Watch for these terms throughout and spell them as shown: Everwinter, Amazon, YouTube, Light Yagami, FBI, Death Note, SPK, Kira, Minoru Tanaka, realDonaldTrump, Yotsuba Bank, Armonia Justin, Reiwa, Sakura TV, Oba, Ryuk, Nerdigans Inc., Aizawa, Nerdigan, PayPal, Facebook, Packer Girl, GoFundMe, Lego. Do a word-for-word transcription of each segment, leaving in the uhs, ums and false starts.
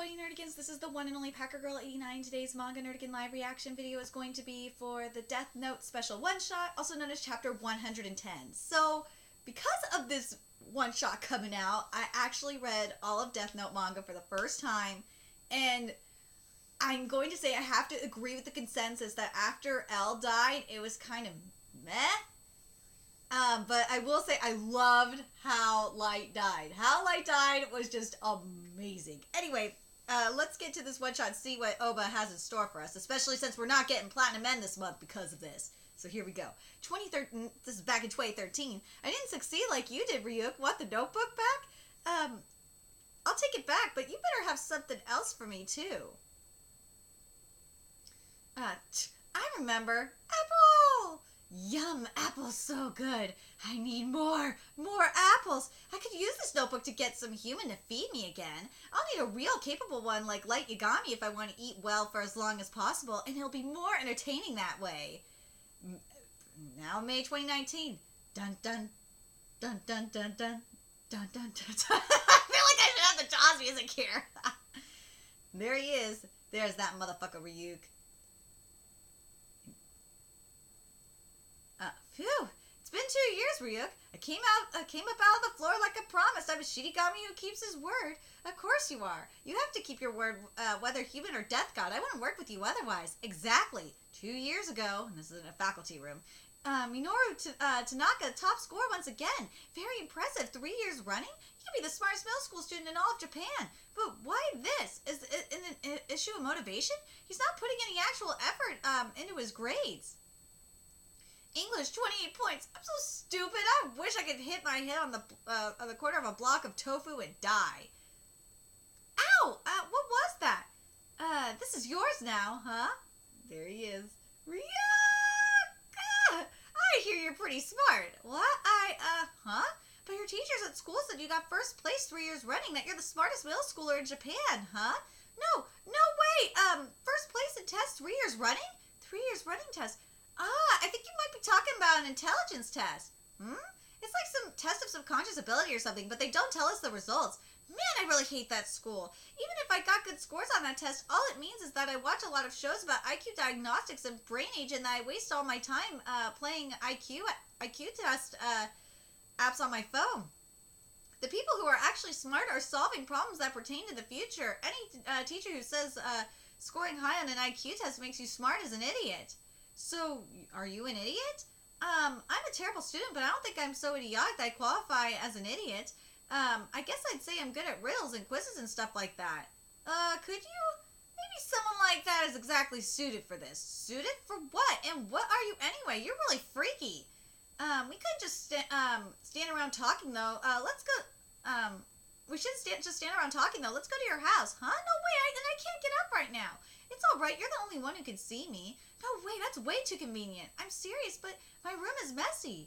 Quoting Nerdigans, this is the one and only Packer Girl eighty-nine. Today's Manga Nerdigan live reaction video is going to be for the Death Note special one-shot, also known as chapter one hundred ten. So, because of this one-shot coming out, I actually read all of Death Note manga for the first time, and I'm going to say I have to agree with the consensus that after L died, it was kind of meh. Um, but I will say I loved How Light Died. How Light Died was just amazing. Anyway, uh, let's get to this one-shot and see what Oba has in store for us, especially since we're not getting Platinum End this month because of this. So here we go. twenty thirteen, this is back in twenty thirteen. I didn't succeed like you did, Ryuk. Want the notebook back? Um, I'll take it back, but you better have something else for me, too. Uh, I remember. Apple! Yum, apples so good. I need more, more apples. I could use this notebook to get some human to feed me again. I'll need a real capable one like Light Yagami if I want to eat well for as long as possible, and he'll be more entertaining that way. Now May twenty nineteen. Dun dun, dun dun dun dun, dun dun dun dun. I feel like I should have the Jaws music here. There he is. There's that motherfucker Ryuk. Uh, phew, it's been two years, Ryuk. I came out, I came up out of the floor like I promised. I'm a Shinigami who keeps his word. Of course you are. You have to keep your word, uh, whether human or death god. I wouldn't work with you otherwise. Exactly. Two years ago, and this is in a faculty room, uh, Minoru T uh, Tanaka, top scorer once again. Very impressive. Three years running? You'd be the smartest middle school student in all of Japan. But why this? Is it an issue of motivation? He's not putting any actual effort um, into his grades. English, twenty-eight points. I'm so stupid. I wish I could hit my head on the uh, on the corner of a block of tofu and die. Ow! Uh, what was that? Uh, this is yours now, huh? There he is. Ryuk! Ah, I hear you're pretty smart. What? I, uh, huh? But your teachers at school said you got first place three years running, that you're the smartest middle schooler in Japan, huh? No, no way! Um, first place in tests three years running? Three years running tests. Ah, I think you might be talking about an intelligence test. Hmm? It's like some test of subconscious ability or something, but they don't tell us the results. Man, I really hate that school. Even if I got good scores on that test, all it means is that I watch a lot of shows about I Q diagnostics and brain age, and that I waste all my time uh, playing I Q, I Q test uh, apps on my phone. The people who are actually smart are solving problems that pertain to the future. Any uh, teacher who says uh, scoring high on an I Q test makes you smart is an idiot. So, are you an idiot? Um, I'm a terrible student, but I don't think I'm so idiotic that I qualify as an idiot. Um, I guess I'd say I'm good at riddles and quizzes and stuff like that. Uh, could you? Maybe someone like that is exactly suited for this. Suited for what? And what are you anyway? You're really freaky. Um, we couldn't just st um, stand around talking, though. Uh, let's go, um, we shouldn't stand, just stand around talking, though. Let's go to your house. Huh? No way, I, and I can't get up right now. It's all right. You're the only one who can see me. No way. That's way too convenient. I'm serious, but my room is messy.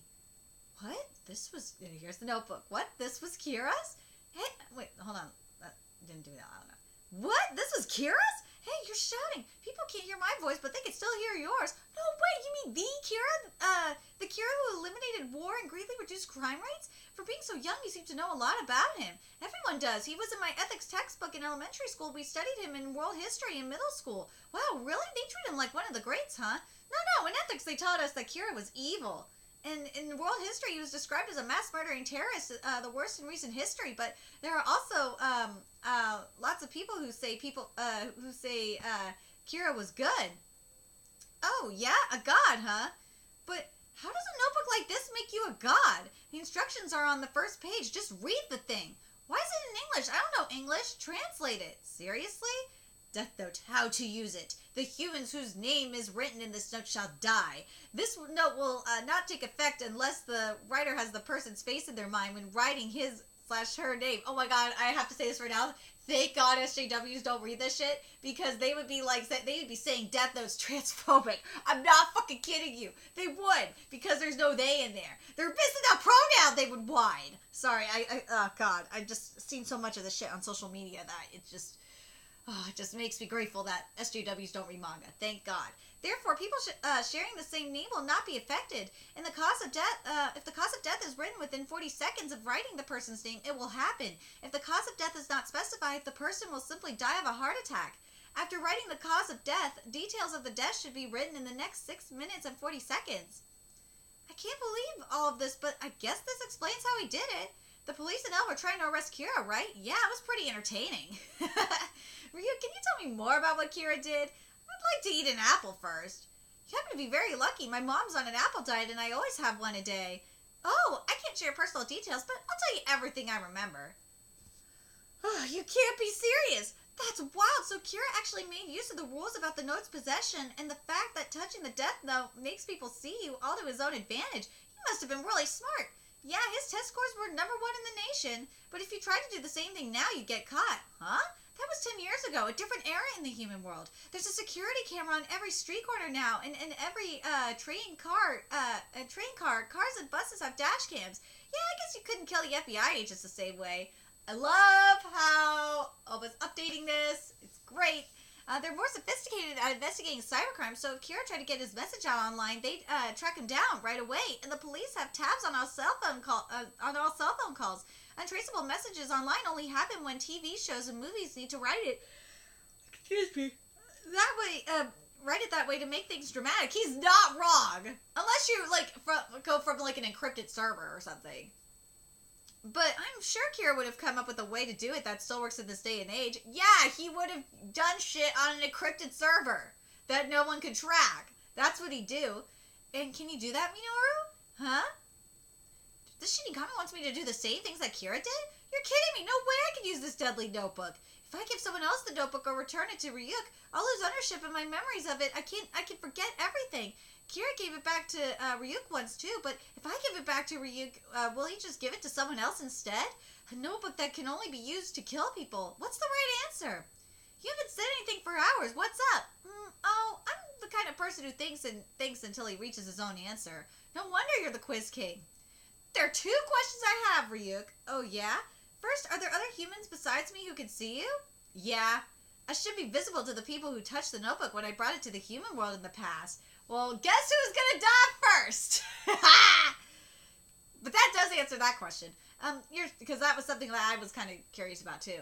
What? This was... Here's the notebook. What? This was Kira's? Hey... Wait, hold on. I didn't do that. I don't know. What? This was Kira's? Hey, you're shouting. People can't hear my voice, but they can still hear yours. No way. You mean the Kira? Uh, the Kira who eliminated war and greatly reduced crime rates? For being so young, you seem to know a lot about him. Everyone does. He was in my ethics textbook in elementary school. We studied him in world history in middle school. Wow, really? They treat him like one of the greats, huh? No, no. In ethics, they taught us that Kira was evil. And in world history, he was described as a mass murdering terrorist, uh, the worst in recent history. But there are also um, uh, lots of people who say people uh, who say uh, Kira was good. Oh yeah, a god, huh? But how does a notebook like this make you a god? The instructions are on the first page. Just read the thing. Why is it in English? I don't know English. Translate it. Seriously? Death Note, how to use it. The humans whose name is written in this note shall die. This note will uh, not take effect unless the writer has the person's face in their mind when writing his slash her name. Oh my god, I have to say this right now. Thank God S J Ws don't read this shit, because they would be like, they would be saying Death Note's transphobic. I'm not fucking kidding you. They would, because there's no they in there. They're missing that pronoun they would whine. Sorry, I, I, oh god, I've just seen so much of this shit on social media that it's just... Oh, it just makes me grateful that S J Ws don't read manga. Thank God. Therefore, people sh uh, sharing the same name will not be affected. And the cause of death, uh, if the cause of death is written within forty seconds of writing the person's name, it will happen. If the cause of death is not specified, the person will simply die of a heart attack. After writing the cause of death, details of the death should be written in the next six minutes and forty seconds. I can't believe all of this, but I guess this explains how he did it. The police and Elle were trying to arrest Kira, right? Yeah, it was pretty entertaining. Ryuk, can you tell me more about what Kira did? I'd like to eat an apple first. You happen to be very lucky. My mom's on an apple diet and I always have one a day. Oh, I can't share personal details, but I'll tell you everything I remember. Oh, you can't be serious. That's wild. So Kira actually made use of the rules about the note's possession and the fact that touching the Death Note makes people see you all to his own advantage. He must have been really smart. Yeah, his test scores were number one in the nation, but if you try to do the same thing now, you get caught. Huh? That was ten years ago, a different era in the human world. There's a security camera on every street corner now, and, and every uh, train car, uh, a train car, cars and buses have dash cams. Yeah, I guess you couldn't kill the F B I agents the same way. I love how Oba's updating this. It's great. Uh, they're more sophisticated at investigating cybercrime, so if Kira tried to get his message out online, they'd uh, track him down right away. And the police have tabs on all cell phone call uh, on all cell phone calls. Untraceable messages online only happen when T V shows and movies need to write it. Excuse me. That way, uh, write it that way to make things dramatic. He's not wrong, unless you like from, go from like an encrypted server or something. But I'm sure Kira would have come up with a way to do it that still works in this day and age. Yeah, he would have done shit on an encrypted server that no one could track. That's what he'd do. And can you do that, Minoru? Huh? This Shinigami wants me to do the same things that Kira did? You're kidding me. No way I could use this deadly notebook. If I give someone else the notebook or return it to Ryuk, I'll lose ownership and my memories of it. I can't, I can forget everything. Kira gave it back to uh, Ryuk once too, but if I give it back to Ryuk, uh, will he just give it to someone else instead? A notebook that can only be used to kill people. What's the right answer? You haven't said anything for hours. What's up? Mm, oh, I'm the kind of person who thinks and thinks until he reaches his own answer. No wonder you're the quiz king. There are two questions I have, Ryuk. Oh, yeah? First, are there other humans besides me who can see you? Yeah. I should be visible to the people who touched the notebook when I brought it to the human world in the past. Well, guess who's gonna die first? But that does answer that question. Um, you're, because that was something that I was kind of curious about too.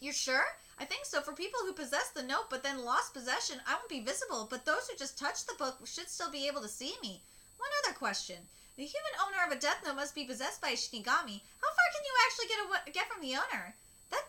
You're sure? I think so. For people who possess the note but then lost possession, I won't be visible. But those who just touched the book should still be able to see me. One other question. The human owner of a Death Note must be possessed by a Shinigami. How far can you actually get away, get from the owner? That...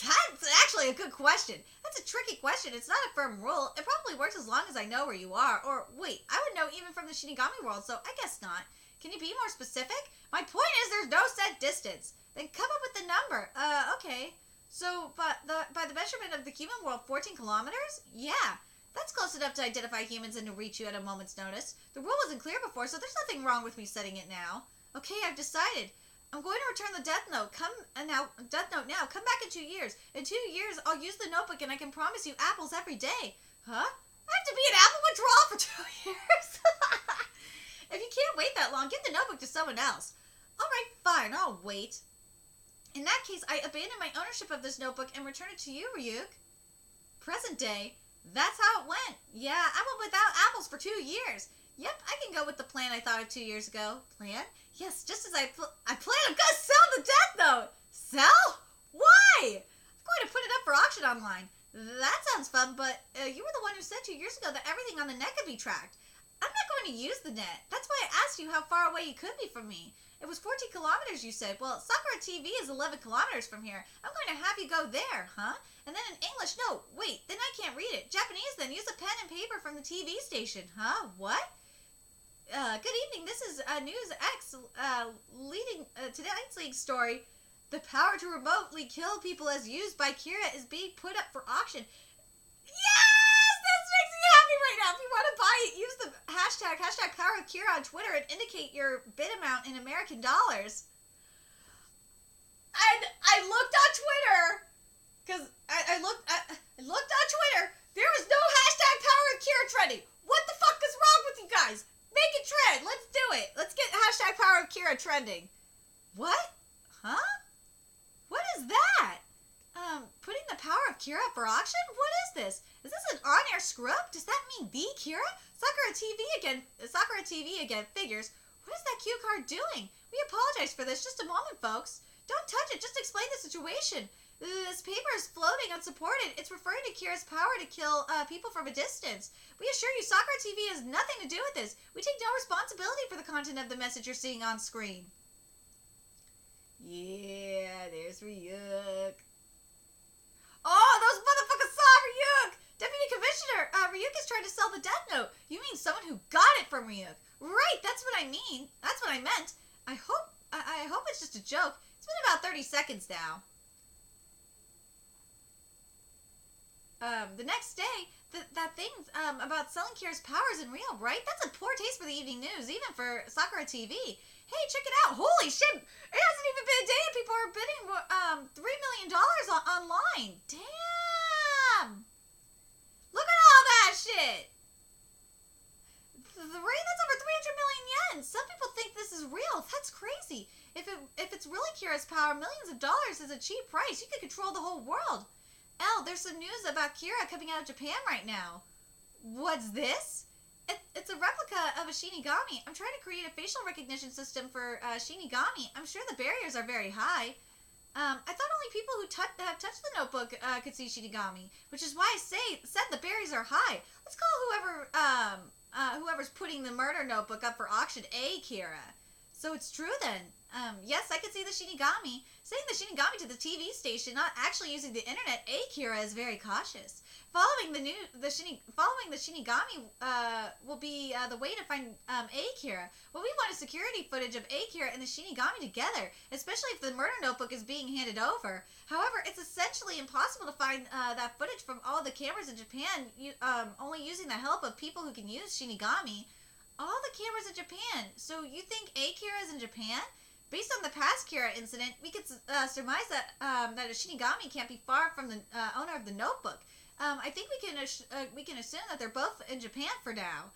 That's actually a good question. That's a tricky question. It's not a firm rule. It probably works as long as I know where you are. Or, wait, I would know even from the Shinigami world, so I guess not. Can you be more specific? My point is there's no set distance. Then come up with the number. Uh, okay. So, by the, by the measurement of the human world, fourteen kilometers? Yeah. That's close enough to identify humans and to reach you at a moment's notice. The rule wasn't clear before, so there's nothing wrong with me setting it now. Okay, I've decided. I'm going to return the Death Note. Come uh, now, Death Note now. Come back in two years. In two years, I'll use the notebook, and I can promise you apples every day. Huh? I have to be an apple withdrawal for two years. If you can't wait that long, give the notebook to someone else. All right, fine. I'll wait. In that case, I abandon my ownership of this notebook and return it to you, Ryuk. Present day. That's how it went. Yeah, I went without apples for two years. Yep, I can go with the plan I thought of two years ago. Plan? Yes, just as I pl- I plan, I'm gonna sell the Death Note! Sell? Why? I'm going to put it up for auction online. That sounds fun, but uh, you were the one who said two years ago that everything on the net could be tracked. I'm not going to use the net. That's why I asked you how far away you could be from me. It was fourteen kilometers, you said. Well, Sakura T V is eleven kilometers from here. I'm going to have you go there, huh? And then in English, no, wait, then I can't read it. Japanese, then, use a pen and paper from the T V station, huh? What? Uh, good evening. This is uh, News X uh, leading uh, tonight's league story. The power to remotely kill people as used by Kira is being put up for auction. Yes! This makes me happy right now. If you want to buy it, use the hashtag, hashtag power of Kira on Twitter and indicate your bid amount in American dollars. And I looked on Twitter, because I, I, looked, I, I looked on Twitter. There was no hashtag power of Kira trending. What the fuck is wrong with you guys? Make it trend. Let's do it. Let's get hashtag power of Kira trending. What? Huh? What is that? Um, putting the power of out Kira for auction? What is this? Is this an on-air screw-up? Does that mean the Kira? Sakura T V again, Sakura T V again figures. What is that cue card doing? We apologize for this. Just a moment, folks. Don't touch it. Just explain the situation. This paper is floating unsupported. It's referring to Kira's power to kill uh, people from a distance. We assure you, Sakura T V has nothing to do with this. We take no responsibility for the content of the message you're seeing on screen. Yeah, there's Ryuk. Oh, those motherfuckers saw Ryuk! Deputy Commissioner, uh, Ryuk is trying to sell the Death Note. You mean someone who got it from Ryuk? Right, that's what I mean. That's what I meant. I hope, I, I hope it's just a joke. It's been about thirty seconds now. Um, the next day, th that thing um, about selling Kira's power isn't real, right? That's a poor taste for the evening news, even for Sakura T V. Hey, check it out. Holy shit. It hasn't even been a day and people are bidding um, three million dollars on online. Damn. Look at all that shit. The rate, that's over three hundred million yen. Some people think this is real. That's crazy. If, it, if it's really Kira's power, millions of dollars is a cheap price. You could control the whole world. L, there's some news about Kira coming out of Japan right now. What's this? It, it's a replica of a Shinigami. I'm trying to create a facial recognition system for uh, Shinigami. I'm sure the barriers are very high. Um, I thought only people who touch, have touched the notebook uh, could see Shinigami, which is why I say said the barriers are high. Let's call whoever um, uh, whoever's putting the murder notebook up for auction a Kira. So it's true then. Um, yes, I can see the Shinigami. Saying the Shinigami to the T V station, not actually using the internet, a Kira is very cautious. Following the new, the Shini, following the Shinigami uh, will be uh, the way to find um, a Kira. What we want is security footage of a Kira and the Shinigami together, especially if the murder notebook is being handed over. However, it's essentially impossible to find uh, that footage from all the cameras in Japan, you, um, only using the help of people who can use Shinigami. All the cameras in Japan. So you think a Kira is in Japan? Based on the past Kira incident, we could uh, surmise that um, that a Shinigami can't be far from the uh, owner of the notebook. Um, I think we can uh, we can assume that they're both in Japan for now.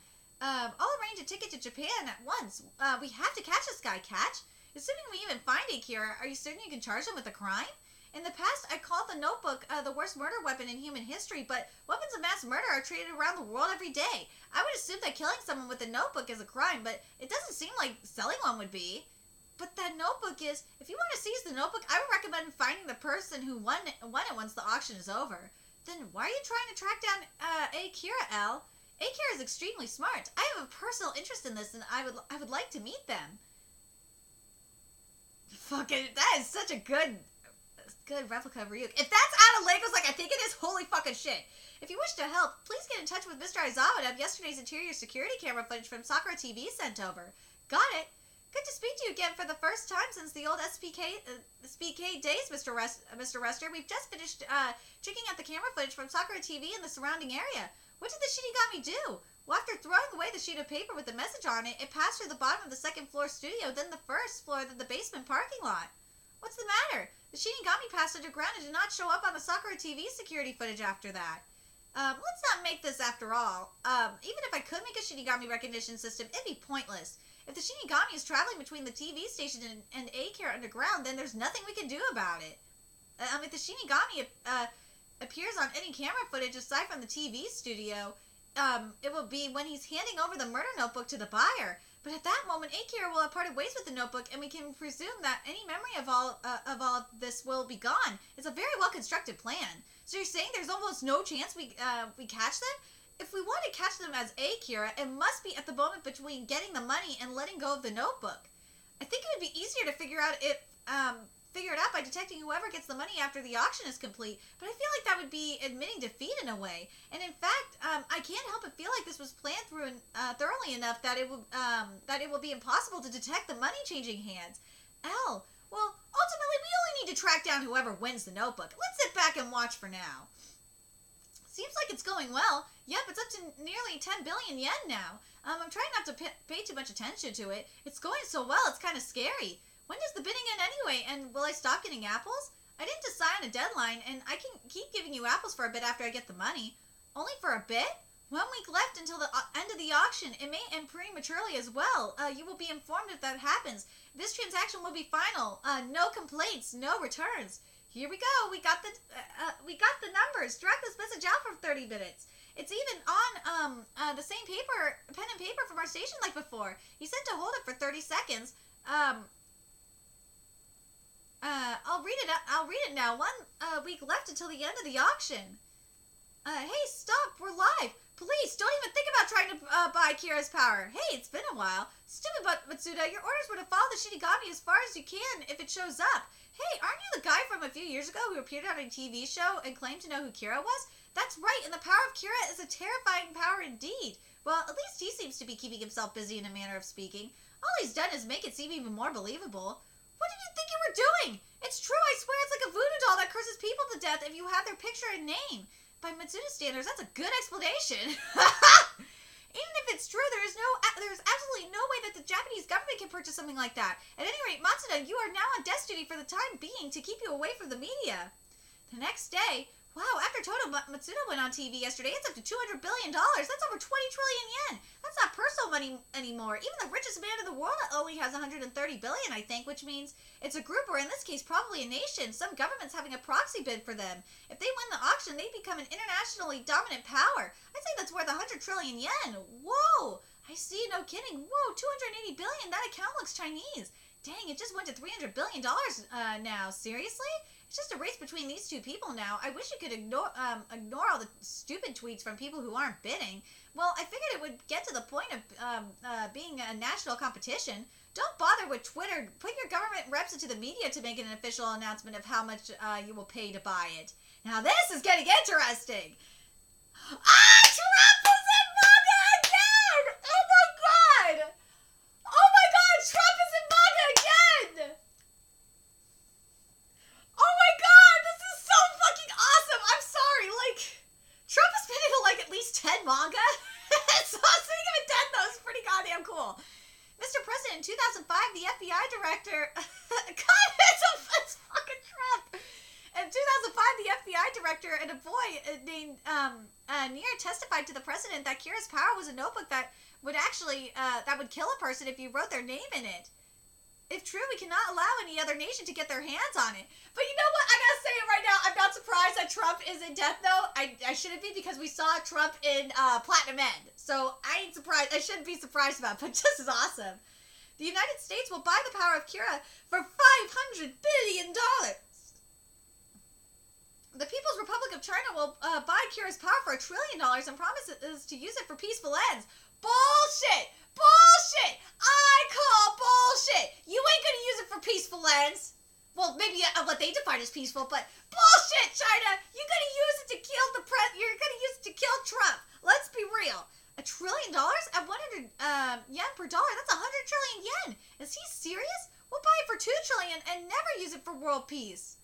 Um, I'll arrange a ticket to Japan at once. Uh, we have to catch this guy, Catch. Assuming we even find a Kira, are you certain you can charge him with a crime? In the past, I called the notebook uh, the worst murder weapon in human history, but weapons of mass murder are treated around the world every day. I would assume that killing someone with a notebook is a crime, but it doesn't seem like selling one would be. But that notebook is, if you want to seize the notebook, I would recommend finding the person who won it, won it once the auction is over. Then why are you trying to track down uh, a Kira, L? A Kira is extremely smart. I have a personal interest in this, and I would I would like to meet them. Fucking, that is such a good, good replica of Ryuk. If that's out of Legos like I think it is, holy fucking shit. If you wish to help, please get in touch with Mister Aizawa to have yesterday's interior security camera footage from Sakura T V sent over. Got it. Good to speak to you again for the first time since the old S P K, uh, S P K days, Mister Rest, uh, Mister Rester. We've just finished uh, checking out the camera footage from Sakura T V and the surrounding area. What did the Shinigami do? Well, after throwing away the sheet of paper with the message on it, it passed through the bottom of the second floor studio, then the first floor, then the basement parking lot. What's the matter? The Shinigami passed underground and did not show up on the Sakura T V security footage after that. Um, let's not make this after all. Um, even if I could make a Shinigami recognition system, it'd be pointless. If the Shinigami is traveling between the T V station and, and A-Kira underground, then there's nothing we can do about it. Um, if the Shinigami uh, appears on any camera footage aside from the T V studio, um, it will be when he's handing over the murder notebook to the buyer. But at that moment, A-Kira will have parted ways with the notebook, and we can presume that any memory of all uh, of all of this will be gone. It's a very well-constructed plan. So you're saying there's almost no chance we uh, we catch them? If we want to catch them as a Kira, it must be at the moment between getting the money and letting go of the notebook. I think it would be easier to figure out if um, figure it out by detecting whoever gets the money after the auction is complete, but I feel like that would be admitting defeat in a way. And in fact, um, I can't help but feel like this was planned through and, uh, thoroughly enough that it will um, that it will be impossible to detect the money changing hands. L. Well, ultimately, we only need to track down whoever wins the notebook. Let's sit back and watch for now. Seems like it's going well. Yep, it's up to nearly ten billion yen now. Um, I'm trying not to pay too much attention to it. It's going so well, it's kind of scary. When does the bidding end anyway, and will I stop getting apples? I didn't decide on a deadline, and I can keep giving you apples for a bit after I get the money. Only for a bit? One week left until the end of the auction. It may end prematurely as well. Uh, you will be informed if that happens. This transaction will be final. Uh, no complaints, no returns. Here we go. We got the uh, uh, we got the numbers. Drag this message out for thirty minutes. It's even on um uh, the same paper, pen and paper from our station like before. He said to hold it for thirty seconds. Um. Uh, I'll read it. I'll read it now. One uh, week left until the end of the auction. Uh, hey, stop! We're live. Please don't even think about trying to uh, buy Kira's power. Hey, it's been a while. Stupid but Matsuda, your orders were to follow the Shinigami as far as you can if it shows up. Hey, aren't you the guy from a few years ago who appeared on a T V show and claimed to know who Kira was? That's right, and the power of Kira is a terrifying power indeed. Well, at least he seems to be keeping himself busy in a manner of speaking. All he's done is make it seem even more believable. What did you think you were doing? It's true, I swear it's like a voodoo doll that curses people to death if you have their picture and name. By Matsuda standards, that's a good explanation. Even if it's true, there is no, there is absolutely no way that the Japanese government can purchase something like that. At any rate, Matsuda, you are now on desk duty for the time being to keep you away from the media. The next day, wow, after Toto Matsuda went on T V yesterday, it's up to two hundred billion dollars. That's over twenty trillion yen. That's not personal money anymore. Even the richest man in the world only has one hundred thirty billion, I think, which means it's a group, or in this case, probably a nation. Some government's having a proxy bid for them. If they win the auction, they become an internationally dominant power. I'd say that's worth one hundred trillion yen. Whoa! I see, no kidding. Whoa, two hundred eighty billion. That account looks Chinese. Dang, it just went to three hundred billion dollars uh, now. Seriously? It's just a race between these two people now. I wish you could ignore um, ignore all the stupid tweets from people who aren't bidding. Well, I figured it would get to the point of um, uh, being a national competition. Don't bother with Twitter. Put your government reps into the media to make an official announcement of how much uh, you will pay to buy it. Now this is getting interesting. Ah, Trump is in manga again! Oh my god! Oh my god, Trump is in manga again! Oh my god, this is so fucking awesome! I'm sorry, like, Trump has been into, like, at least ten manga, so speaking of a Death Note is pretty goddamn cool. Mister President, in two thousand five, the F B I director... God, it's, a, it's fucking Trump! In two thousand five, the F B I director and a boy named um, uh, Neer testified to the president that Kira's Power was a notebook that would actually, uh, that would kill a person if you wrote their name in it. If true, we cannot allow any other nation to get their hands on it. But you know what? I gotta say it right now. I'm not surprised that Trump is in Death Note. I, I shouldn't be, because we saw Trump in uh, Platinum End. So I ain't surprised. I shouldn't be surprised about it, but this is awesome. The United States will buy the power of Kira for five hundred billion dollars. The People's Republic of China will uh, buy Kira's power for a trillion dollars and promises to use it for peaceful ends. Bullshit! Bullshit! I call bullshit! You ain't gonna use it for peaceful ends. Well, maybe uh, what they define as peaceful, but bullshit, China! You're gonna use it to kill the pres- You're gonna use it to kill Trump. Let's be real. A trillion dollars at one hundred um, yen per dollar? That's one hundred trillion yen. Is he serious? We'll buy it for two trillion and never use it for world peace.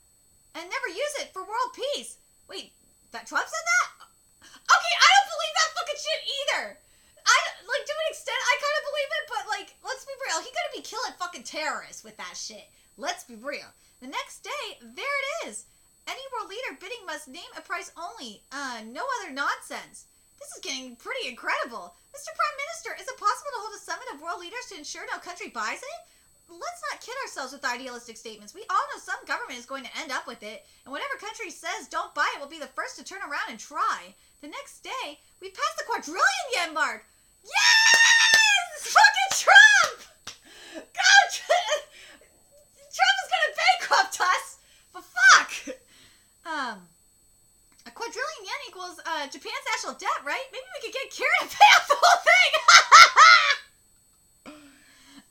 And never use it for world peace. Wait, that Trump said that? Okay, I don't believe that fucking shit either. I, like, to an extent, I kind of believe it, but, like, let's be real. He gonna be killing fucking terrorists with that shit. Let's be real. The next day, there it is. Any world leader bidding must name a price only. Uh, no other nonsense. This is getting pretty incredible. Mister Prime Minister, is it possible to hold a summit of world leaders to ensure no country buys it? Let's not kid ourselves with idealistic statements. We all know some government is going to end up with it, and whatever country says don't buy it will be the first to turn around and try. The next day, we passed the quadrillion yen mark. Yes! Fucking Trump! God, Trump is gonna bankrupt us. But fuck. Um, a quadrillion yen equals uh, Japan's national debt, right? Maybe we could get Kira to pay off the whole thing.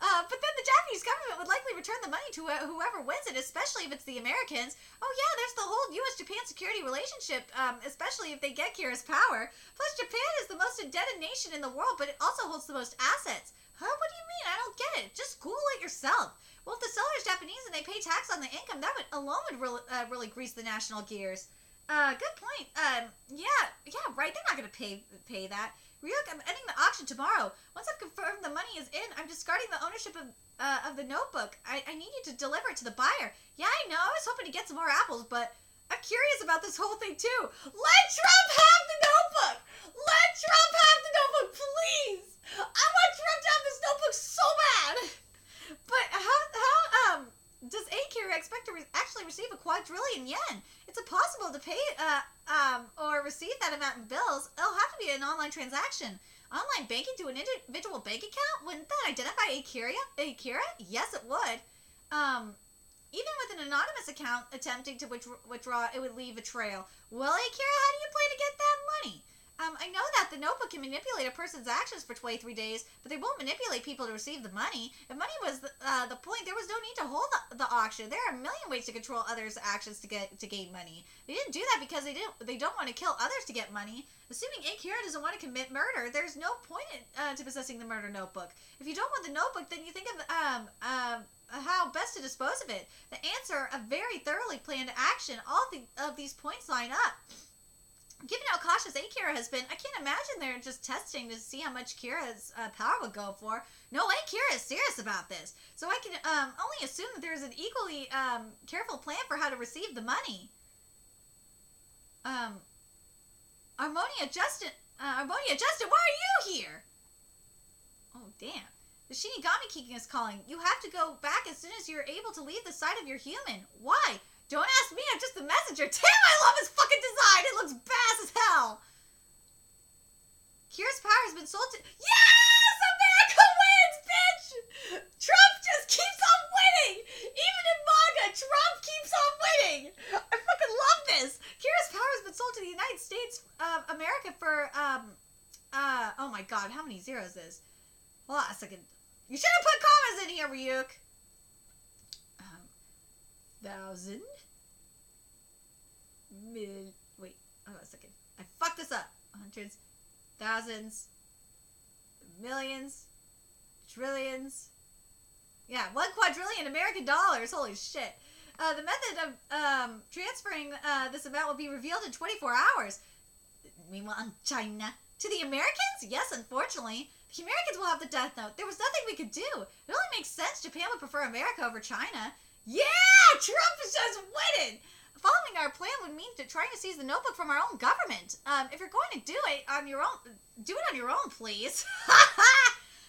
Uh, but then the Japanese government would likely return the money to uh, whoever wins it, especially if it's the Americans. Oh yeah, there's the whole U S Japan security relationship, um, especially if they get Kira's power. Plus, Japan is the most indebted nation in the world, but it also holds the most assets. Huh? What do you mean? I don't get it. Just Google it yourself. Well, if the seller is Japanese and they pay tax on the income, that would, alone would really, uh, really grease the national gears. Uh, good point. Um, yeah, yeah, right. They're not going to pay pay that. Ryuk, I'm ending the auction tomorrow. Once I've confirmed the money is in, I'm discarding the ownership of uh, of the notebook. I, I need you to deliver it to the buyer. Yeah, I know. I was hoping to get some more apples, but I'm curious about this whole thing, too. Let Trump have the notebook! Let Trump have the notebook, please! I want Trump to have this notebook so bad! But how, how um, does A Kira Later, expect to re- actually receive a quadrillion yen. It's impossible to pay uh, um, or receive that amount in bills. It'll have to be an online transaction. Online banking to an individual bank account? Wouldn't that identify a Kira? A Kira? Yes, it would. Um, even with an anonymous account attempting to withdraw, it would leave a trail. Well, a Kira, how do you plan to get that money? Um, I know that the notebook can manipulate a person's actions for twenty-three days, but they won't manipulate people to receive the money. If money was the, uh, the point, there was no need to hold the, the auction. There are a million ways to control others' actions to get to gain money. They didn't do that because they didn't. They don't want to kill others to get money. Assuming Akira doesn't want to commit murder, there's no point in, uh, to possessing the murder notebook. If you don't want the notebook, then you think of um um. how best to dispose of it. The answer, a very thoroughly planned action. All the, of these points line up. Given how cautious Akira has been, I can't imagine they're just testing to see how much Kira's uh, power would go for. No way, Kira is serious about this. So I can um, only assume that there's an equally um, careful plan for how to receive the money. Um, Armonia Justin, uh, Armonia Justin, why are you here? Oh, damn. The Shinigami Kiki is calling. You have to go back as soon as you're able to leave the side of your human. Why? Don't ask me, I'm just the messenger. Damn, I love his fucking design. It looks bad as hell. Kira's power has been sold to... Yes! America wins, bitch! Trump just keeps on winning! Even in manga, Trump keeps on winning! I fucking love this! Kira's power has been sold to the United States of America for, um... Uh, oh my god, how many zeros is this? Hold on a second. You should have put commas in here, Ryuk! Thousand mil. Wait, hold on a second. I fucked this up. Hundreds, thousands, millions, trillions. Yeah, one quadrillion American dollars. Holy shit. Uh, the method of um, transferring uh, this amount will be revealed in twenty-four hours. Meanwhile, China. To the Americans? Yes, unfortunately. The Americans will have the death note. There was nothing we could do. It only makes sense Japan would prefer America over China. Yeah! Trump is just winning! Following our plan would mean to trying to seize the notebook from our own government. Um, if you're going to do it on your own, do it on your own, please.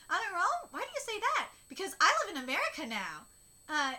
On your own? Why do you say that? Because I live in America now. Uh,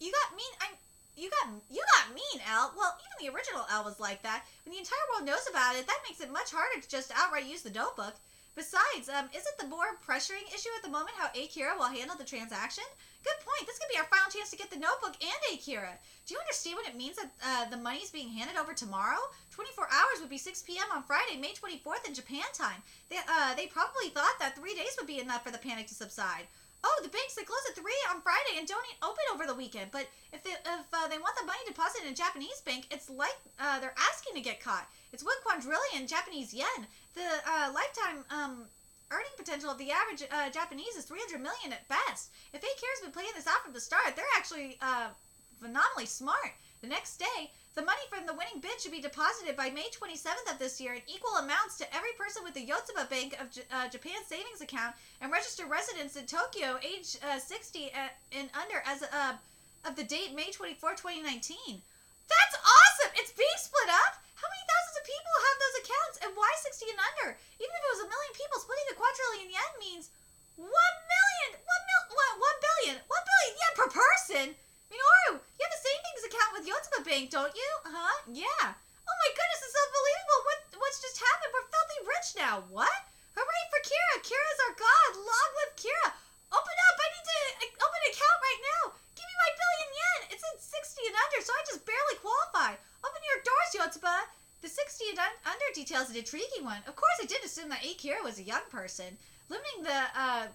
you got mean, I, you got, you got mean, Al. Well, even the original Al was like that. When the entire world knows about it, that makes it much harder to just outright use the notebook. Besides, um, isn't the more pressuring issue at the moment how Akira will handle the transaction? Good point. This could be our final chance to get the notebook and Akira. Do you understand what it means that uh, the money's being handed over tomorrow? twenty-four hours would be six p.m. on Friday, May twenty-fourth in Japan time. They, uh, they probably thought that three days would be enough for the panic to subside. Oh, the banks, they close at three on Friday and don't open over the weekend. But if they, if uh, they want the money deposited in a Japanese bank, it's like uh, they're asking to get caught. It's one quadrillion Japanese yen. The uh, lifetime um, earning potential of the average uh, Japanese is three hundred million at best. If Akira's been playing this out from the start, they're actually uh, phenomenally smart. The next day, the money from the winning bid should be deposited by May twenty-seventh of this year in equal amounts to every person with the Yotsuba Bank of J- uh, Japan savings account and registered residents in Tokyo age uh, sixty and under as uh, of the date May twenty-fourth, twenty nineteen. That's awesome! It's being split up? How many thousands of people have those accounts and why sixty and under? Even if it was a million people, splitting a quadrillion yen means one million, one mil, one, one billion, one billion yen per person? Minoru, you have a savings account with Yotsuba Bank, don't you? Huh? Yeah. Oh my goodness, it's unbelievable. What what's just happened? We're filthy rich now. What? Hooray for Kira. Kira's our god. Long live Kira. Open up. I need to open an account right now. Give me my billion yen. It's at sixty and under, so I just barely qualify. Open your doors, Yotsuba. The sixty and un- under details an intriguing one. Of course, I did assume that Akira was a young person. Limiting the... uh.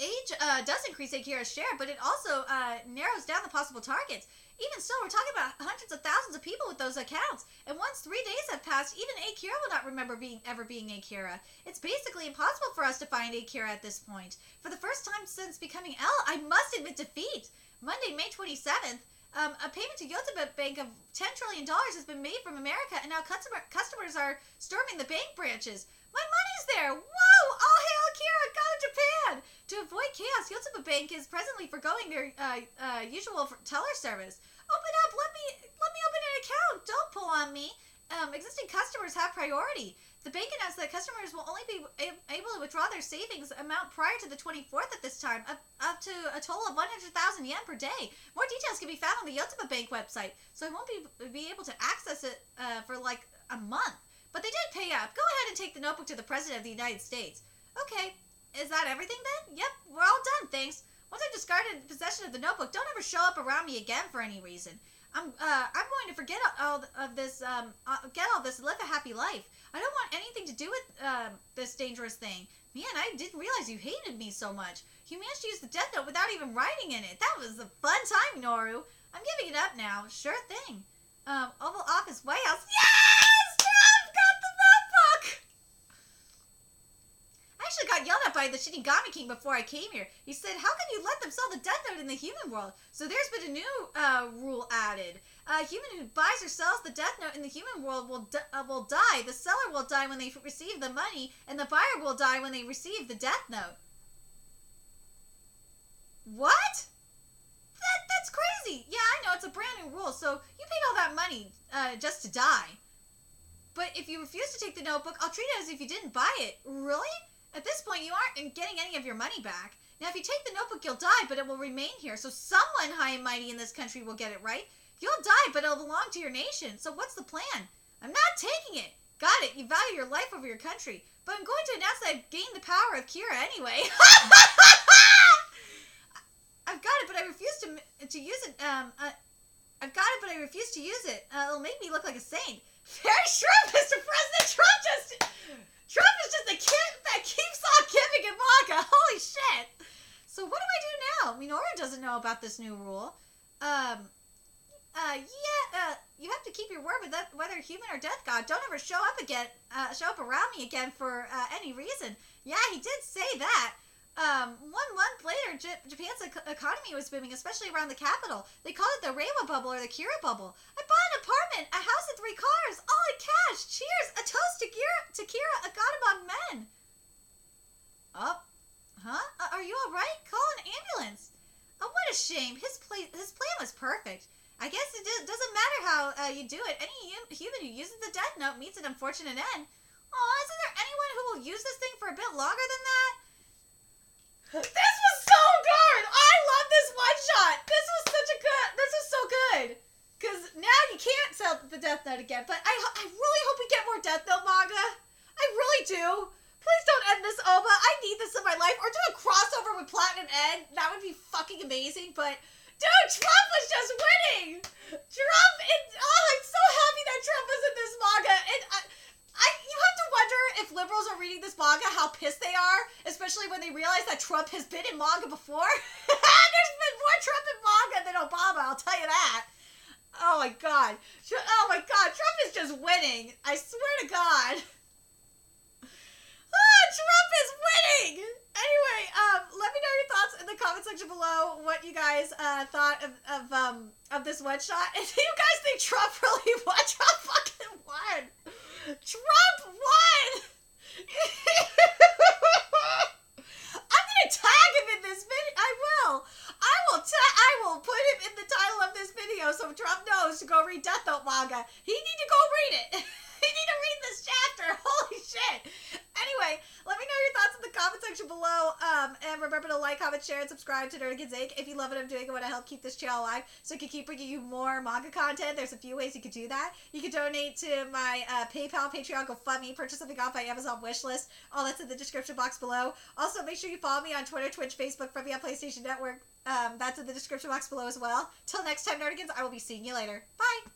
Age uh, does increase Akira's share, but it also uh, narrows down the possible targets. Even so, we're talking about hundreds of thousands of people with those accounts. And once three days have passed, even Akira will not remember being ever being Akira. It's basically impossible for us to find Akira at this point. For the first time since becoming L, I must admit defeat. Monday, May twenty-seventh, um, a payment to Yotsuba Bank of ten trillion dollars has been made from America, and now customer- customers are storming the bank branches. My money's there! Whoa! All hail Akira, God of Japan! To avoid chaos, Yotsuba Bank is presently forgoing their uh, uh, usual teller service. Open up! Let me let me open an account! Don't pull on me! um, existing customers have priority. The bank announced that customers will only be able to withdraw their savings amount prior to the twenty-fourth at this time, up, up to a total of one hundred thousand yen per day. More details can be found on the Yotsuba Bank website, so I won't be, be able to access it uh, for like a month. But they did pay up. Go ahead and take the notebook to the President of the United States. Okay, is that everything then? Yep, we're all done, thanks. Once I've discarded possession of the notebook, don't ever show up around me again for any reason. I'm uh, I'm going to forget all of this, um, get all this, live a happy life. I don't want anything to do with um, this dangerous thing. Man, I didn't realize you hated me so much. You managed to use the Death Note without even writing in it. That was a fun time, Minoru. I'm giving it up now. Sure thing. Um, Oval Office, White House. Yes! Trump got the notebook! I actually got yelled at by the Shinigami King before I came here. He said, how can you let them sell the Death Note in the human world? So there's been a new uh, rule added. A human who buys or sells the Death Note in the human world will d uh, will die. The seller will die when they receive the money, and the buyer will die when they receive the Death Note. What? That that's crazy. Yeah, I know it's a brand new rule. So you paid all that money uh, just to die. But if you refuse to take the notebook, I'll treat it as if you didn't buy it. Really? At this point, you aren't getting any of your money back. Now, if you take the notebook, you'll die, but it will remain here. So someone high and mighty in this country will get it right. You'll die, but it'll belong to your nation. So what's the plan? I'm not taking it. Got it. You value your life over your country. But I'm going to announce that I've gained the power of Kira anyway. I've got it, but I refuse to to use it. Um, uh, I've got it, but I refuse to use it. Uh, it'll make me look like a saint. Very shrewd, Mister President. Trump just Trump is just a kid that keeps on giving him vodka. Holy shit. So what do I do now? Minoru doesn't know about this new rule. Um. Uh, yeah, uh, you have to keep your word with that, whether human or death god. Don't ever show up again, uh, show up around me again for, uh, any reason. Yeah, he did say that. Um, one month later, J Japan's e economy was booming, especially around the capital. They called it the Reiwa bubble or the Kira bubble. I bought an apartment, a house and three cars, all in cash. Cheers, a toast to Kira, to Kira, a god among men. Oh, huh? Uh, are you alright? Call an ambulance. Oh, what a shame. His, pla his plan was perfect. I guess it do doesn't matter how uh, you do it. Any hum human who uses the Death Note meets an unfortunate end. Aw, isn't there anyone who will use this thing for a bit longer than that? This was so good! I love this one shot! This was such a good... This was so good! Because now you can't sell the Death Note again, but I, I really hope we get more Death Note manga. I really do. Please don't end this, Oba. I need this in my life. Or do a crossover with Platinum End. That would be fucking amazing, but... Dude, Trump was just winning! Trump, it, oh, I'm so happy that Trump is in this manga. And I, I, you have to wonder if liberals are reading this manga, how pissed they are, especially when they realize that Trump has been in manga before. There's been more Trump in manga than Obama, I'll tell you that. Oh my god. Oh my god, Trump is just winning. I swear to God. Ah, Trump is winning! Anyway, um, let me know your thoughts in the comment section below what you guys uh, thought of, of um of this one shot. And do you guys think Trump really won? Trump fucking won! Trump won! I'm gonna tag him in this video. I will. I will ta- I will put him in the title of this video so Trump knows to go read Death Note manga. He need to go read it. He need to read this chapter. Holy shit. Anyway, let me know your thoughts in the comment section below. Um, and remember to like, comment, share, and subscribe to Nerdigan's Incorporated if you love what I'm doing and want to help keep this channel alive so I can keep bringing you more manga content. There's a few ways you could do that. You can donate to my uh, PayPal, Patreon, GoFundMe, purchase something off my Amazon wishlist. All that's in the description box below. Also, make sure you follow me on Twitter, Twitch, Facebook, from the PlayStation Network. Um, that's in the description box below as well. Till next time, Nerdigans, I will be seeing you later. Bye!